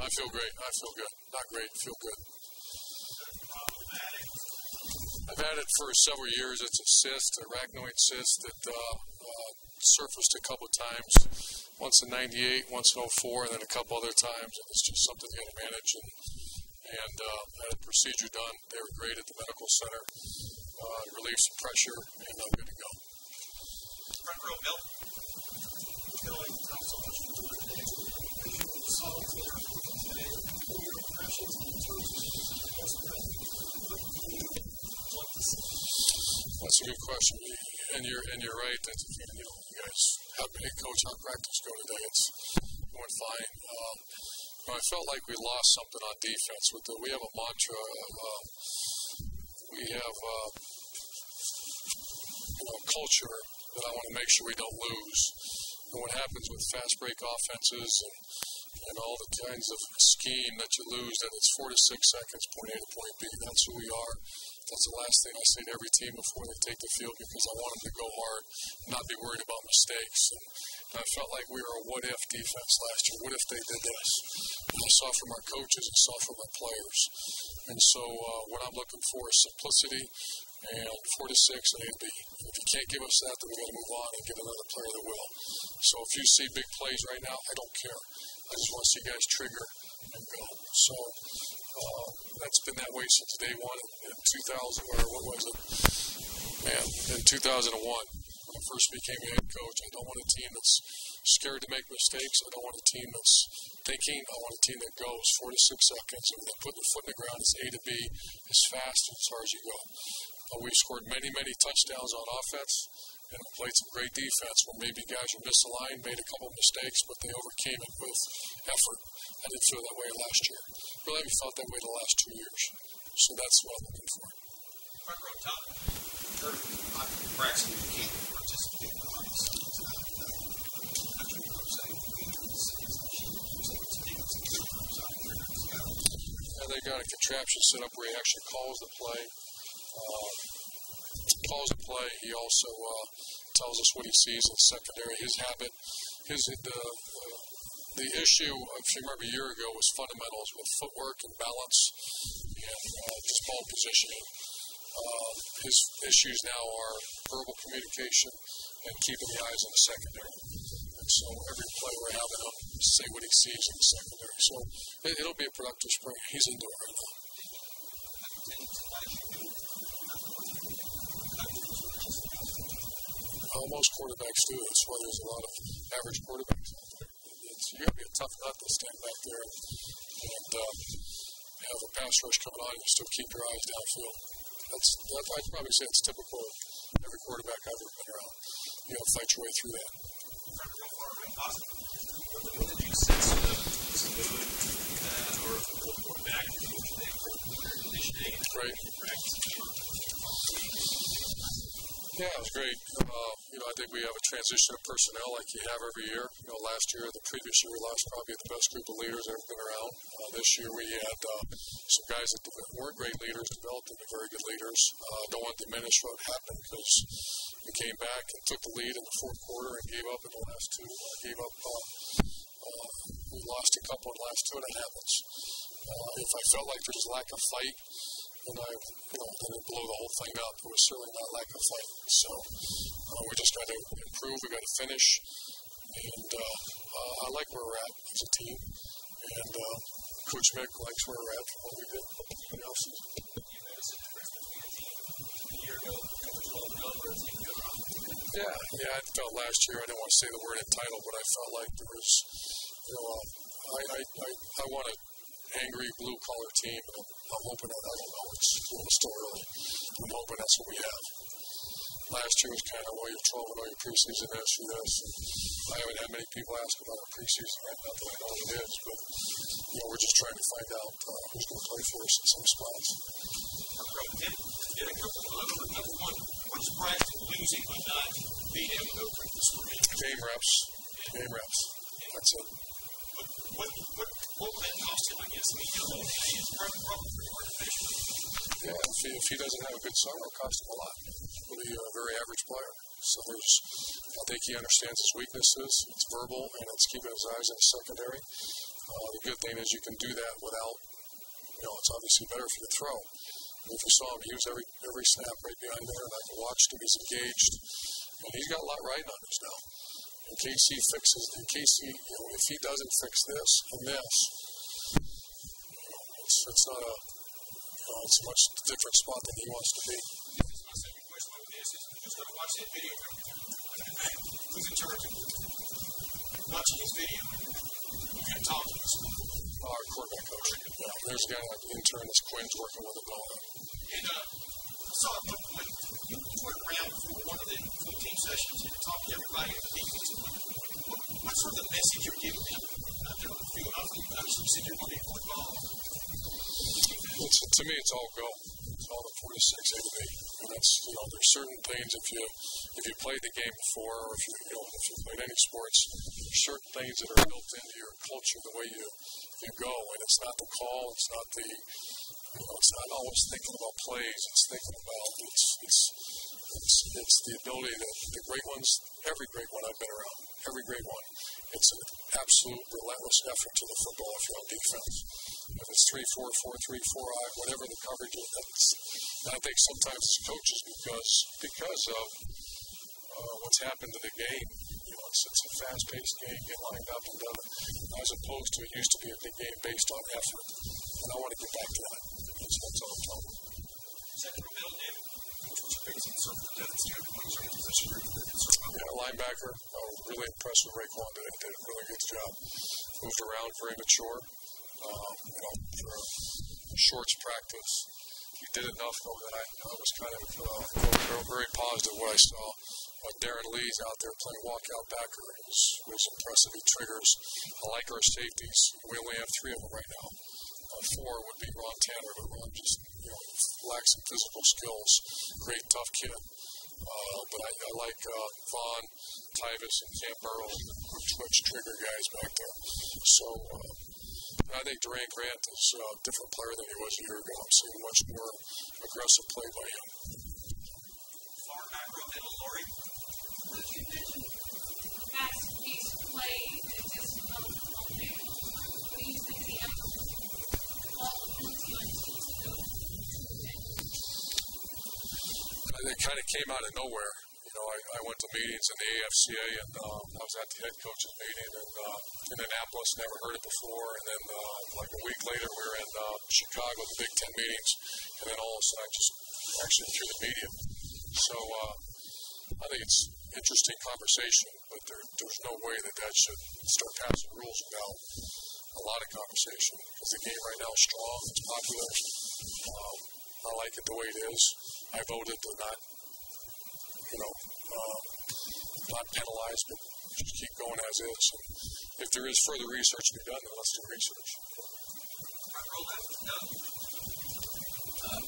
I feel great. I feel good. Not great. Feel good. I've had it for several years. It's a cyst, an arachnoid cyst that surfaced a couple of times. Once in 98, once in 04, and then a couple other times. And it's just something you got to manage. And had a procedure done. They were great at the medical center. Relieved some pressure, and I'm good to go. That's a good question, and you're right that you guys have a coach on practice go today. It's going fine. I felt like we lost something on defense. We have a mantra. We have culture that I want to make sure we don't lose. And what happens with fast break offenses and all the kinds of scheme that you lose, that it's 4 to 6 seconds, point A to point B. That's who we are. That's the last thing I say to every team before they take the field, because I want them to go hard and not be worried about mistakes. And I felt like we were a what-if defense last year. What if they did this? And I saw from our coaches, I saw from our players. And so what I'm looking for is simplicity and 4 to 6 and A to B. If you can't give us that, then we've got to move on and get another player that will. So if you see big plays right now, I don't care. I just want to see guys trigger and go. So that's been that way since day one in 2000, or what was it? Man, in 2001, when I first became a head coach. I don't want a team that's scared to make mistakes. I don't want a team that's thinking. I want a team that goes 4 to 6 seconds. And when they put their foot in the ground, it's A to B, as fast and as far as you go. We've scored many, many touchdowns on offense, and we played some great defense where maybe guys were misaligned, made a couple of mistakes, but they overcame it with effort. I didn't feel that way last year. Really haven't felt that way the last 2 years. So that's what I'm looking for. Parker, on top, you can't participate in all these things. I'm sure you were saying they got a contraption set up where he actually calls the play. He also tells us what he sees in secondary. His habit, the issue, if you remember a year ago, was fundamentals with footwork and balance and just ball positioning. His issues now are verbal communication and keeping the eyes on the secondary. And so every play we're having him say what he sees in the secondary. So it'll be a productive spring. He's into it right now. Most quarterbacks do. That's why there's a lot of average quarterbacks out there. You've got to be a tough nut to stand back there and have a pass rush coming on and still keep your eyes downfield. I'd probably say it's typical of every quarterback I've ever been around. You know, fight your way through that. What did you sense of his mood or quarterback today for conditioning? Right. Yeah, it was great. I think we have a transition of personnel like you have every year. You know, last year, the previous year, we lost probably the best group of leaders I've ever been around. This year, we had some guys that weren't great leaders developed into very good leaders. Don't want to diminish what happened, because we came back and took the lead in the fourth quarter and gave up in the last two. We lost a couple in the last two, and it happens. If I felt like there was lack of fight, and I didn't blow the whole thing up. It was certainly not lack of fight. So we just got to improve. We got to finish. And I like where we're at as a team. And Coach Mick likes where we're at from what we did. What else? You noticed the difference between a team a year ago and the 12-0 where a team got around? Yeah, I felt last year, I didn't want to say the word entitled, but I felt like there was, I want an angry blue-collar team. I'm hoping that, I don't know, it's still early. I'm hoping that's what we have. Last year was kind of, well, you're 12 and all your preseason this or this. I haven't had many people ask about our preseason right now, that I know what it is, but we're just trying to find out who's going to play for us in some spots. Number one, what is practice losing but not being able to open this week? Game reps. That's it. What will that cost him, I guess? I mean, he's part of the problem for the organization. Yeah, if he doesn't have a good summer, it'll cost him a lot. He'll be a very average player. So I think he understands his weaknesses. It's verbal, and it's keeping his eyes in the secondary. The good thing is you can do that without, you know, it's obviously better for the throw. And if you saw him, he was every snap right behind there, and I can watch him. He's engaged, and he's got a lot riding on us now. If he doesn't fix this and this, it's not a, it's a much different spot than he wants to be. This is my second question over this. Who's going to watch that video? Who's in charge of watching his video? Who's going to talk to us? Our quarterback coach. Yeah, there's a guy like an intern. It's Quinn's working with him all that. And I saw a book when you went around for one of the team sessions and talked to everybody in the defense. What sort of message you're giving them out there on the field? I was sitting there wanting to go. To me, it's all go. It's all the 46, 88. That's, you know, there's certain things if you played the game before, or if you played any sports, there's certain things that are built into your culture, the way you go. And it's not the call. It's not the, you know, it's not always thinking about plays. It's thinking about it's the ability that the great ones. Every great one I've been around. Every great one. It's an absolute relentless effort to the football if you're on defense. If it's 3-4, 4-3, 4-I, whatever the coverage is, that's, and I think sometimes as coaches, because of what's happened to the game, you know, it's a fast-paced game, get lined up and done, as opposed to it used to be a big game based on effort. And I want to get back to that. That's all I'm talking about. Central Bill, Dan, which was facing some of the deaths here, who's in position group? Yeah, linebacker. Really impressed with Raekwon today. Did a really good job. Moved around, very mature. You know, for a shorts practice, he did enough over that I was kind of very positive what I saw. Darren Lee's out there playing walkout backer. It was impressive. He triggers. I like our safeties. We only have 3 of them right now. 4 would be Ron Tanner, but Ron just, you know, lacks some physical skills. Great, tough kid. But I like Vaughn, Tyvis, and Cam Burrell, which trigger guys back there. So I think Durant Grant is a different player than he was a year ago. I'm seeing much more aggressive play by him. Far back row, middle, Lori. What did you mention? Fast piece play that just comes from there. What do you think the outcome It kind of came out of nowhere. You know, I went to meetings in the AFCA, and I was at the head coach's meeting in Annapolis, never heard it before. And then, like a week later, we were in Chicago at the Big Ten meetings, and then all of a sudden, I just actually through the media. So I think it's interesting conversation, but there's no way that should start passing rules without a lot of conversation because the game right now is strong, it's popular. I like it the way it is. I voted to not, you know, not penalize, but just keep going as is. And if there is further research to be done, then let's do research. How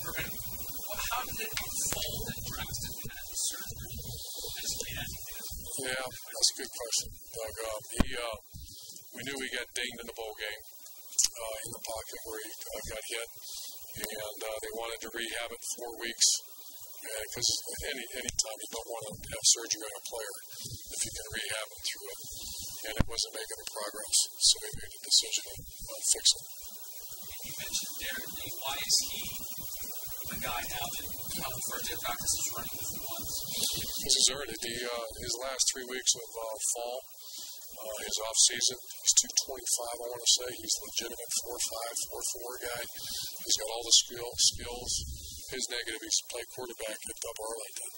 did it unfold that Braxton had the surgery? Yeah, that's a good question, Doug. We knew he got dinged in the bowl game in the pocket where he got hit. And they wanted to rehab it 4 weeks because any time you don't want to have surgery on a player if you can rehab it through it. And it wasn't making the progress, so they made the decision to fix it. You mentioned Darren Lee. Why is he the guy now that the first day of practice is running with the ones? This is earned at his last 3 weeks of fall. His off season, he's 225. I want to say he's a legitimate 4.5, 4.4 guy. He's got all the skills. His negative is to play quarterback at Arlington.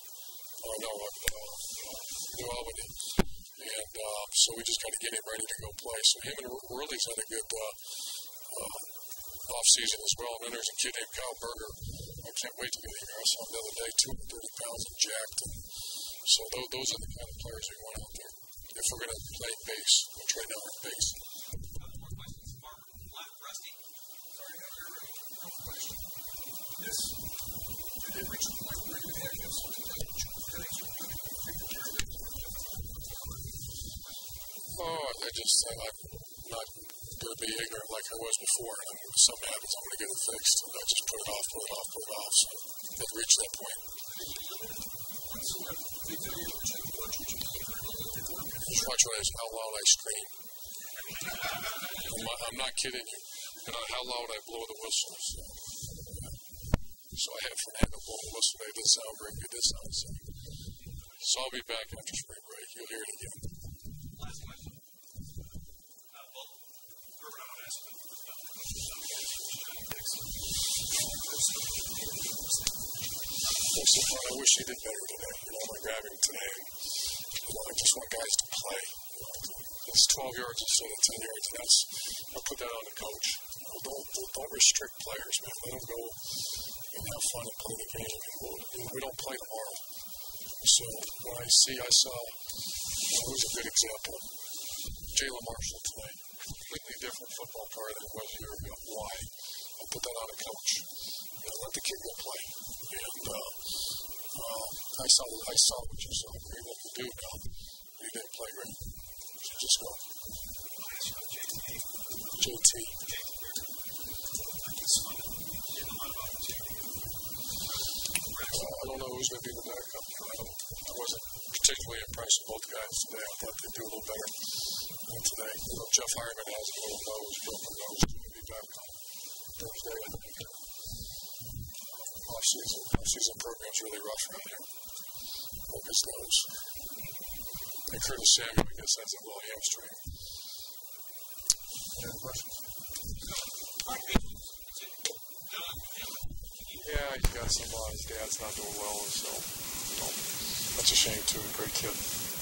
New Albany, and so we just kind of get him ready to go play. So him and Worley's had a good off season as well. And then there's a kid named Kyle Berger. I can't wait to get him here. I saw him the other day, 230 pounds and jacked. And so those are the kind of players we want out there. If we're going to play base, we'll trade out with base. More questions, Mark. Rusty. Sorry, I have your question. Yes. Did it reach the point where you had this? Oh, I'm not going to be ignorant like I was before. I mean, something happens, I'm going to get it fixed. I just put it off. So it reached that point. So did you watch what I was, how loud I screamed. I'm not kidding you. And how loud I blow the whistles. So I have Fernando blow the whistle, made this sound, bring me this sound. So I'll be back after spring break. You'll hear it again. Last question. I wish you did better today. You know, my grabbing today, you know, I just want guys to play. You know, it's 12 yards instead of 10 yards. That's, I'll put that on the coach. You know, don't restrict players, man. Let them go and have fun and play the game. You know, we don't play tomorrow. So when I saw, you know, who's a good example? Jalen Marshall tonight. Completely different football player than it was a year ago. Why? I'll put that on a coach. You know, let the kid go play. And I saw what you saw. You're able to do now. You didn't play great. So just go. JT. I don't know who's going to be the better company. I wasn't particularly impressed with both guys today. I thought they'd do a little better today. You know, Jeff Hyrman has a little nose, broken nose. He'll be back on Thursday. Off-season program's really rough right here. Look his nose. And Curtis Samuel, I guess, has a little hamstring. Any other questions? Yeah, he's got some. His dad's not doing well, so, you know, that's a shame too. Great kid.